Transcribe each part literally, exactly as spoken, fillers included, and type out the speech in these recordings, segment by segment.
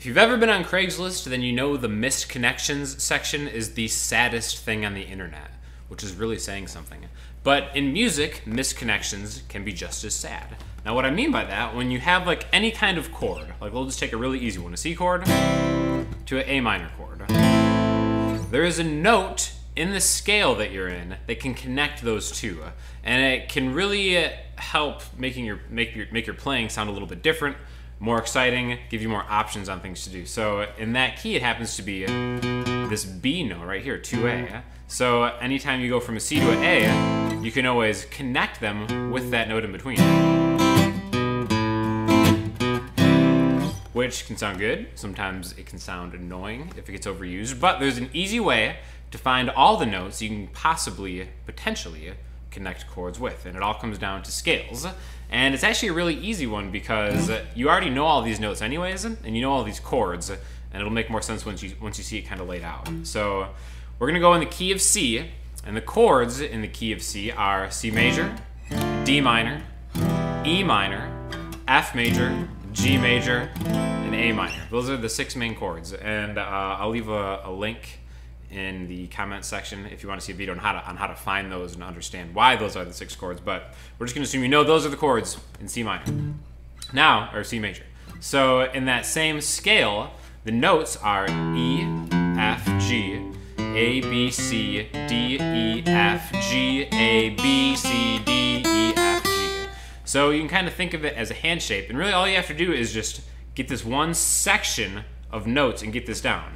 If you've ever been on Craigslist, then you know the missed connections section is the saddest thing on the internet, which is really saying something. But in music, missed connections can be just as sad. Now what I mean by that, when you have like any kind of chord, like we'll just take a really easy one, a C chord to an A minor chord, there is a note in the scale that you're in that can connect those two. And it can really help making your, make your, make your playing sound a little bit different, more exciting, give you more options on things to do. So in that key, it happens to be this B note right here, two A. So anytime you go from a C to an A, you can always connect them with that note in between, which can sound good. Sometimes it can sound annoying if it gets overused, but there's an easy way to find all the notes you can possibly, potentially, connect chords with, and it all comes down to scales. And it's actually a really easy one because you already know all these notes anyways, and you know all these chords, and it'll make more sense once you, once you see it kind of laid out. So we're gonna go in the key of C, and the chords in the key of C are C major, D minor, E minor, F major, G major, and A minor. Those are the six main chords, and uh, I'll leave a, a link in the comment section if you want to see a video on how to on how to find those and understand why those are the six chords, but we're just gonna assume you know those are the chords in C minor. Now, or C major. So in that same scale, the notes are E, F, G, A, B, C, D, E, F, G, A, B, C, D, E, F, G. So you can kind of think of it as a hand shape, and really all you have to do is just get this one section of notes and get this down,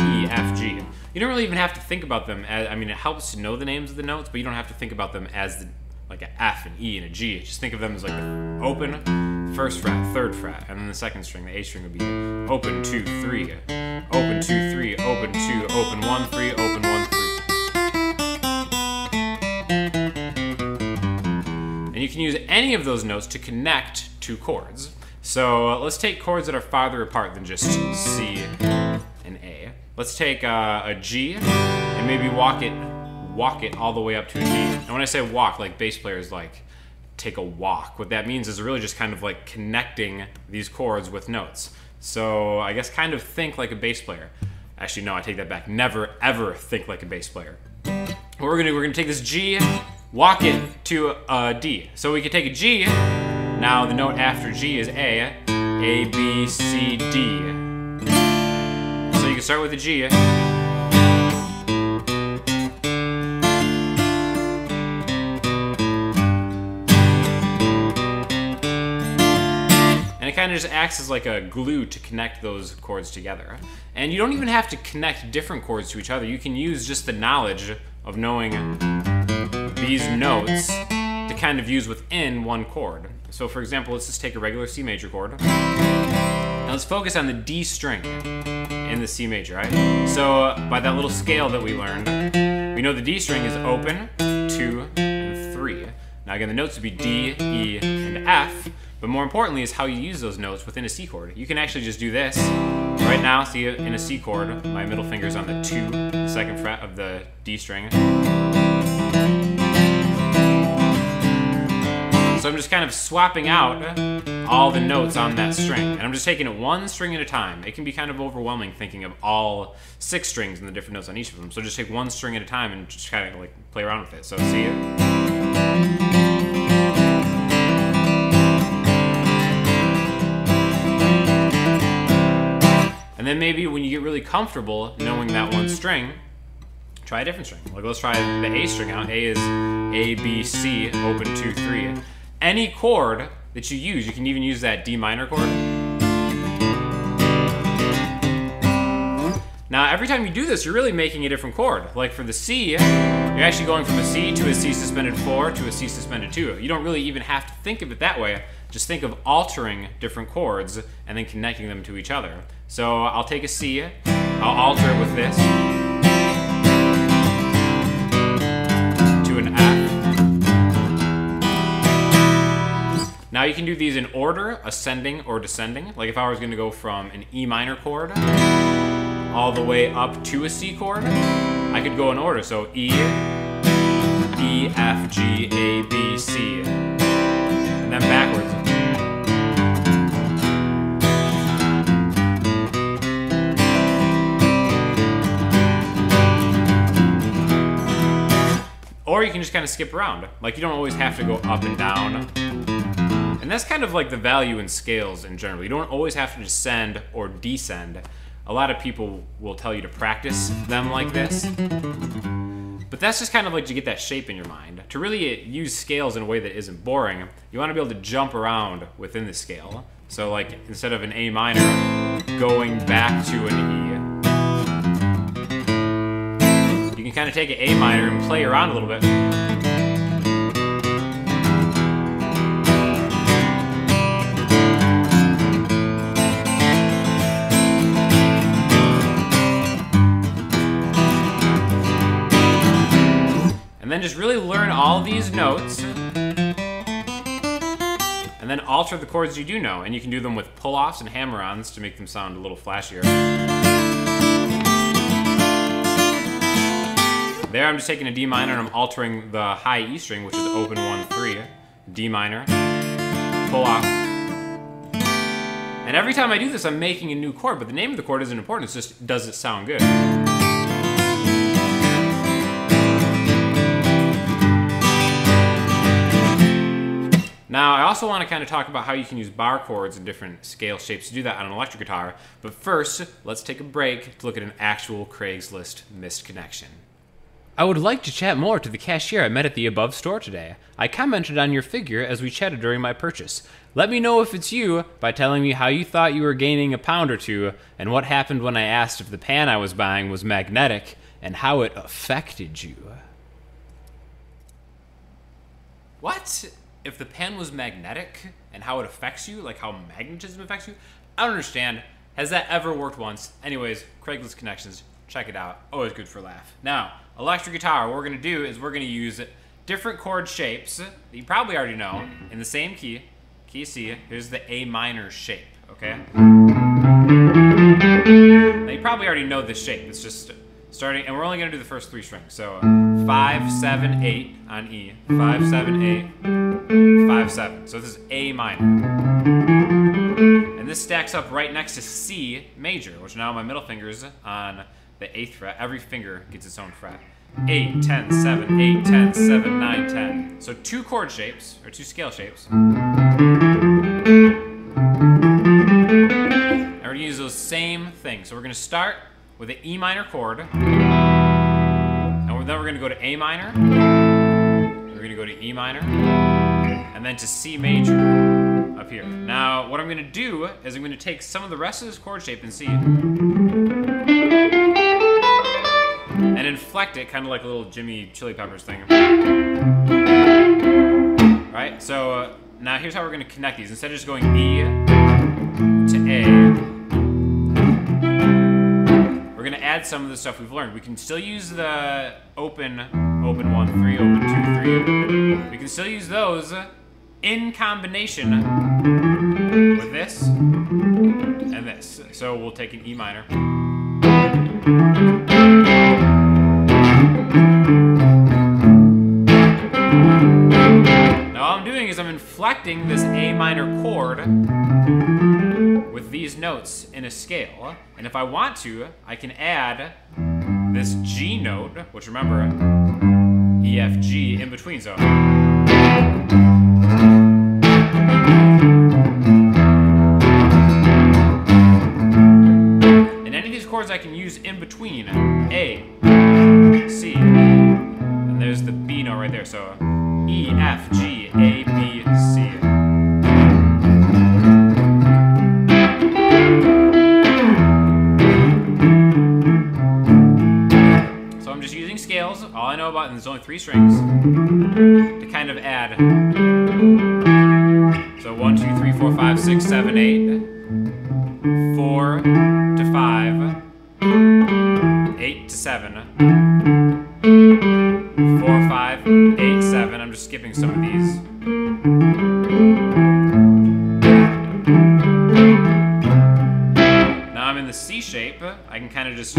E, F, G. You don't really even have to think about them as, I mean, it helps to know the names of the notes, but you don't have to think about them as the, like an F, an E, and a G. Just think of them as like the open, first fret, third fret, and then the second string, the A string would be open, two, three, open, two, three, open, two, open, one, three, open, one, three. And you can use any of those notes to connect two chords. So uh, let's take chords that are farther apart than just C and A. Let's take uh, a G and maybe walk it, walk it all the way up to a D. And when I say walk, like bass players like take a walk. What that means is really just kind of like connecting these chords with notes. So I guess kind of think like a bass player. Actually, no, I take that back. Never ever think like a bass player. What we're gonna do, we're gonna take this G, walk it to a D. So we can take a G. Now the note after G is A, A, B, C, D. You can start with a G, and it kind of just acts as like a glue to connect those chords together. And you don't even have to connect different chords to each other. You can use just the knowledge of knowing these notes to kind of use within one chord. So for example, let's just take a regular C major chord. Now let's focus on the D string in the C major, right? So uh, by that little scale that we learned, we know the D string is open, two, and three. Now again, the notes would be D, E, and F, but more importantly is how you use those notes within a C chord. You can actually just do this. Right now, see in a C chord, my middle finger's on the two, the second fret of the D string. So I'm just kind of swapping out all the notes on that string. And I'm just taking it one string at a time. It can be kind of overwhelming thinking of all six strings and the different notes on each of them. So just take one string at a time and just kind of like play around with it. So see it. And then maybe when you get really comfortable knowing that one string, try a different string. Like let's try the A string out. A is A, B, C, open, two, three. Any chord that you use, you can even use that D minor chord. Now, every time you do this, you're really making a different chord. Like for the C, you're actually going from a C to a C suspended four to a C suspended two. You don't really even have to think of it that way. Just think of altering different chords and then connecting them to each other. So I'll take a C, I'll alter it with this to an F. Now you can do these in order, ascending or descending. Like if I was gonna go from an E minor chord all the way up to a C chord, I could go in order. So E, E, F, G, A, B, C, and then backwards. or you can just kind of skip around. Like, you don't always have to go up and down. And that's kind of like the value in scales in general. You don't always have to descend or descend. A lot of people will tell you to practice them like this. But that's just kind of like to get that shape in your mind. To really use scales in a way that isn't boring, you want to be able to jump around within the scale. So like, instead of an A minor, going back to an E. You can kind of take an A minor and play around a little bit. And then just really learn all these notes. And then alter the chords you do know. And you can do them with pull-offs and hammer-ons to make them sound a little flashier. There I'm just taking a D minor and I'm altering the high E string, which is open one, three. D minor, pull-off. And every time I do this, I'm making a new chord, but the name of the chord isn't important, it's just, does it sound good? Now, I also want to kind of talk about how you can use bar chords and different scale shapes to do that on an electric guitar. But first, let's take a break to look at an actual Craigslist missed connection. I would like to chat more to the cashier I met at the above store today. I commented on your figure as we chatted during my purchase. Let me know if it's you by telling me how you thought you were gaining a pound or two, and what happened when I asked if the pan I was buying was magnetic, and how it affected you. What? If the pan was magnetic and how it affects you, like how magnetism affects you, I don't understand. Has that ever worked once? Anyways, Craigslist Connections, check it out. Always good for a laugh. Now, electric guitar, what we're gonna do is we're gonna use different chord shapes that you probably already know in the same key, key C. Here's the A minor shape, okay? Now you probably already know this shape. It's just starting, and we're only gonna do the first three strings. So five, seven, eight on E, five, seven, eight. Five, seven. So this is A minor. And this stacks up right next to C major, which now my middle finger's on the eighth fret. Every finger gets its own fret. Eight, ten, seven, eight, ten, seven, nine, ten. So two chord shapes, or two scale shapes. And we're gonna use those same things. So we're gonna start with an E minor chord. And then we're gonna go to A minor. We're gonna go to E minor. And then to C major up here. Now, what I'm gonna do is I'm gonna take some of the rest of this chord shape in C and inflect it, kind of like a little Jimmy Chili Peppers thing. All right, so uh, now here's how we're gonna connect these. Instead of just going E to A, we're gonna add some of the stuff we've learned. We can still use the open, open one, three, open two, three. We can still use those in combination with this and this. So we'll take an E minor. Now all I'm doing is I'm inflecting this A minor chord with these notes in a scale. And if I want to, I can add this G note, which remember, E, F, G in between, so. I can use in between A, C, and there's the B note right there, so E, F, G, A, B, C. So I'm just using scales, all I know about, and there's only three strings, to kind of add. So one, two, three, four, five, six, seven, eight, four to five, eight to seven, four, five, eight, seven. I'm just skipping some of these. Now I'm in the C shape. I can kind of just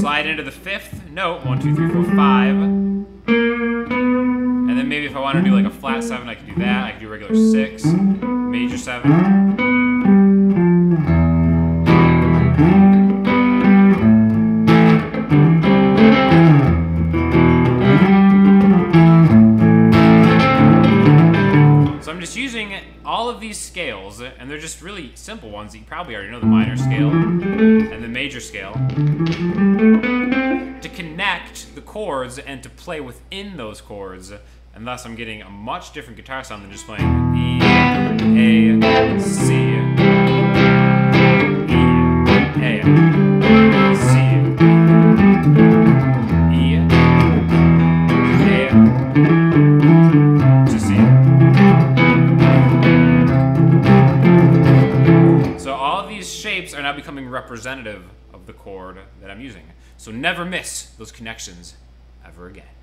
slide into the fifth note. One, two, three, four, five. And then maybe if I want to do like a flat seven, I can do that. I can do a regular six, major seven. scales, and they're just really simple ones that you probably already know, the minor scale and the major scale, to connect the chords and to play within those chords, and thus I'm getting a much different guitar sound than just playing E, A, C, E, A. Are now becoming representative of the chord that I'm using. So never miss those connections ever again.